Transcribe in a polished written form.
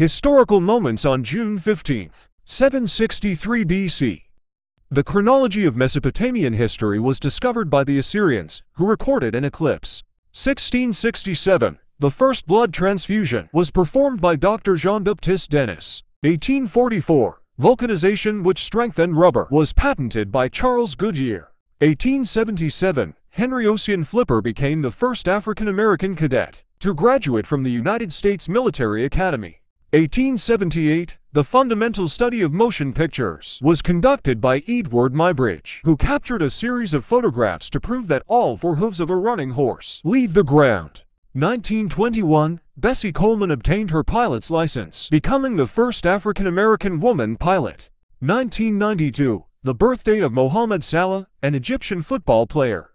Historical Moments on June 15, 763 BC. The chronology of Mesopotamian history was discovered by the Assyrians, who recorded an eclipse. 1667. The first blood transfusion was performed by Dr. Jean-Baptiste Denys. 1844. Vulcanization, which strengthened rubber, was patented by Charles Goodyear. 1877. Henry Ossian Flipper became the first African-American cadet to graduate from the United States Military Academy. 1878. The fundamental study of motion pictures was conducted by Eadweard Muybridge, who captured a series of photographs to prove that all four hooves of a running horse leave the ground. 1921. Bessie Coleman obtained her pilot's license, becoming the first African-American woman pilot. 1992. The birth date of Mohamed Salah, an Egyptian football player.